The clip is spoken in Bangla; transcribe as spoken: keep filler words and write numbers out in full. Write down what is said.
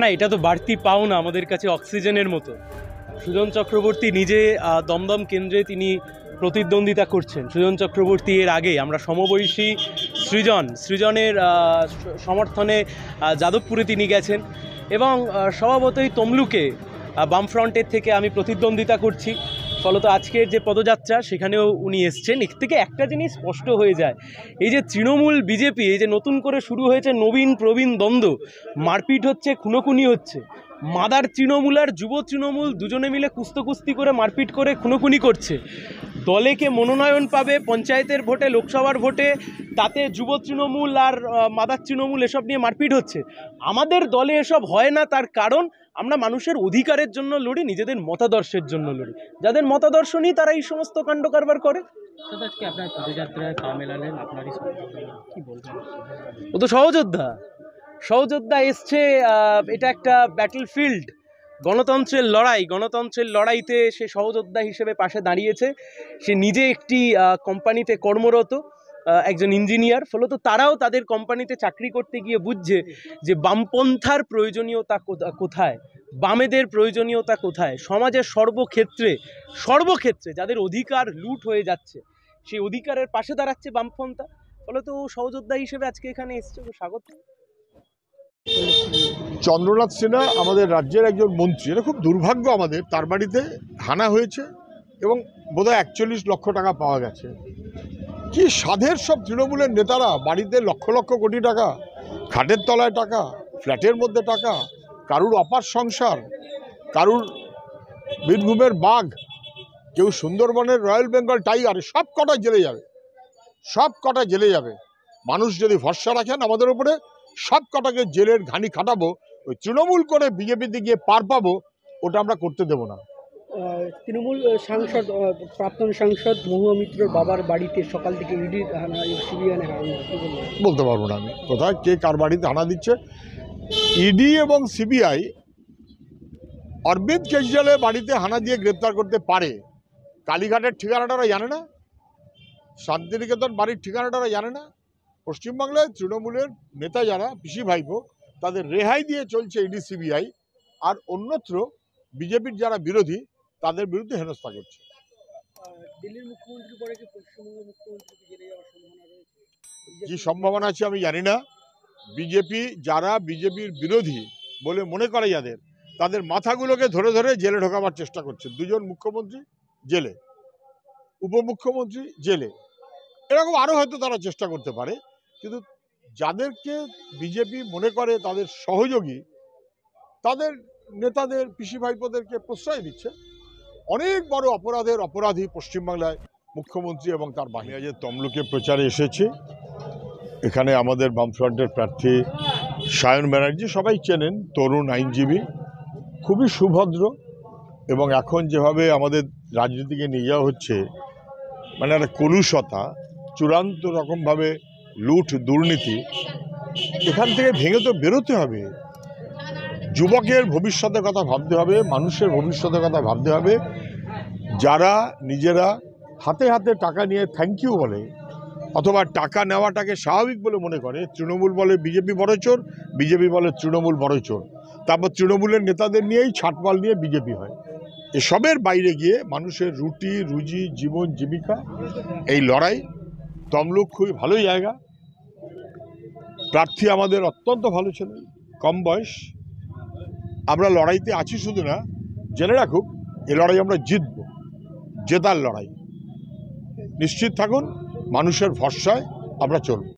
না, এটা তো বাড়তি পাওনা আমাদের কাছে অক্সিজেনের মতো। সুজন চক্রবর্তী নিজে দমদম কেন্দ্রে তিনি প্রতিদ্বন্দ্বিতা করছেন। সুজন চক্রবর্তী এর আগে আমরা সমবয়সী সৃজন সৃজনের সমর্থনে যাদবপুরে তিনি গেছেন, এবং স্বভাবতই তমলুকে বামফ্রন্টের থেকে আমি প্রতিদ্বন্দ্বিতা করছি। ফলত আজকের যে পদযাত্রা সেখানেও উনি এসছেন। এর থেকে একটা জিনিস স্পষ্ট হয়ে যায়, এই যে তৃণমূল বিজেপি এই যে নতুন করে শুরু হয়েছে নবীন প্রবীণ দ্বন্দ্ব, মারপিট হচ্ছে, খুনোখুনি হচ্ছে, মাদার তৃণমূল আর যুব তৃণমূল দুজনে মিলে কুস্তি করে মারপিট করে খুনোখুনি করছে। দলে কে মনোনয়ন পাবে পঞ্চায়েতের ভোটে, লোকসভার ভোটে, তাতে যুব তৃণমূল আর মাদার তৃণমূল এসব নিয়ে মারপিট হচ্ছে। আমাদের দলে এসব হয় না, তার কারণ আমরা মানুষের অধিকারের জন্য লড়ি, নিজেদের মতাদর্শের জন্য লড়ি। যাদের মতাদর্শ নেই তারা এই সমস্ত কাণ্ড কারবার করে। ও তো সহযোদ্ধা সহযোদ্ধা এসছে। এটা একটা ব্যাটল ফিল্ড, গণতন্ত্রের লড়াই। গণতন্ত্রের লড়াইতে সে সহযোদ্ধা হিসেবে পাশে দাঁড়িয়েছে। সে নিজে একটি কোম্পানিতে কর্মরত একজন ইঞ্জিনিয়ার। ফলত তারাও তাদের কোম্পানিতে চাকরি করতে গিয়ে বুঝছে যে বামপন্থার প্রয়োজনীয়তা কোথায়, বামেদের প্রয়োজনীয়তা কোথায়। সমাজের সর্বক্ষেত্রে সর্বক্ষেত্রে যাদের অধিকার লুট হয়ে যাচ্ছে সেই অধিকারের পাশে দাঁড়াচ্ছে বামপন্থা। ফলত সহযোদ্ধা হিসেবে আজকে এখানে এসছে, স্বাগত। চন্দ্রনাথ সিনহা আমাদের রাজ্যের একজন মন্ত্রী। এটা খুব দুর্ভাগ্য আমাদের, তার বাড়িতে হানা হয়েছে এবং বোধহয় একচল্লিশ লক্ষ টাকা পাওয়া গেছে। কি সাধের সব তৃণমূলের নেতারা, বাড়িতে লক্ষ লক্ষ কোটি টাকা, খাটের তলায় টাকা, ফ্ল্যাটের মধ্যে টাকা, কারুর অপার সংসার, কারুর বীরভূমের বাঘ, কেউ সুন্দরবনের রয়্যাল বেঙ্গল টাইগার। সব কটা জেলে যাবে, সব কটা জেলে যাবে। মানুষ যদি ভরসা রাখেন আমাদের উপরে, সব কটাকে জেলের ঘানি খাটাবো। ওই তৃণমূল করে বিজেপিতে গিয়ে পার পাবো, ওটা আমরা করতে দেবো না। তৃণমূল সাংসদ, প্রাক্তন সাংসদ মহুয়া মিত্রর বাবার বাড়িতে সকাল থেকে ইডির হানা, সিবিআইয়ের হানা, বলতে পারবো না আমি কোথায় কে কার বাড়িতে হানা দিচ্ছে। ইডি এবং সিবিআই অরবিন্দ কেজরিওয়ালের বাড়িতে হানা দিয়ে গ্রেপ্তার করতে পারে। কালীঘাটের ঠিকানাটা ওরা জানে না, শান্তিনিকেতন বাড়ির ঠিকানাটা ওরা জানে না। পশ্চিমবাংলায় তৃণমূলের নেতা যারা, পিসি ভাইপো, তাদের রেহাই দিয়ে চলছে ইডি সিবিআই, আর অন্যত্র বিজেপির যারা বিরোধী তাদের বিরুদ্ধে হেনস্থা করছে। কি সম্ভাবনা আছে আমি জানি না। বিজেপি যারা বিজেপির বিরোধী বলে মনে করে যাদের, তাদের মাথাগুলোকে ধরে ধরে জেলে ঢোকাবার চেষ্টা করছে। দুজন মুখ্যমন্ত্রী জেলে, উপমুখ্যমন্ত্রী জেলে, এরকম আরও হয়তো তারা চেষ্টা করতে পারে। কিন্তু যাদেরকে বিজেপি মনে করে তাদের সহযোগী, তাদের নেতাদের, পিসি ভাইপোদেরকে প্রশ্রয় দিচ্ছে। অনেক বড় অপরাধের অপরাধী পশ্চিমবাংলায় মুখ্যমন্ত্রী এবং তার বাহিনী। যে তমলুকে প্রচারে এসেছি, এখানে আমাদের বামফ্রন্টের প্রার্থী সায়ন ব্যানার্জি, সবাই চেনেন, তরুণ আইনজীবী, খুবই সুভদ্র। এবং এখন যেভাবে আমাদের রাজনীতিকে নিয়ে যাওয়া হচ্ছে, মানে একটা কলুষতা, চূড়ান্ত রকমভাবে লুট দুর্নীতি, এখান থেকে ভেঙে তো বেরোতে হবে। যুবকের ভবিষ্যতের কথা ভাবতে হবে, মানুষের ভবিষ্যতের কথা ভাবতে হবে। যারা নিজেরা হাতে হাতে টাকা নিয়ে থ্যাংক ইউ বলে, অথবা টাকা নেওয়াটাকে স্বাভাবিক বলে মনে করে, তৃণমূল বলে বিজেপি বড় চোর, বিজেপি বলে তৃণমূল বড় চোর, তারপর তৃণমূলের নেতাদের নিয়েই ছাটপাল নিয়ে বিজেপি হয়। এসবের বাইরে গিয়ে মানুষের রুটি রুজি, জীবন জীবিকা, এই লড়াই। তমলুক খুবই ভালো জায়গা, প্রার্থী আমাদের অত্যন্ত ভালো ছেলে, কম বয়স। আমরা লড়াইতে আছি শুধু না, জেনে রাখুক এ লড়াই আমরা জিতব, জেতার লড়াই। নিশ্চিত থাকুন, মানুষের ভরসায় আমরা চলব।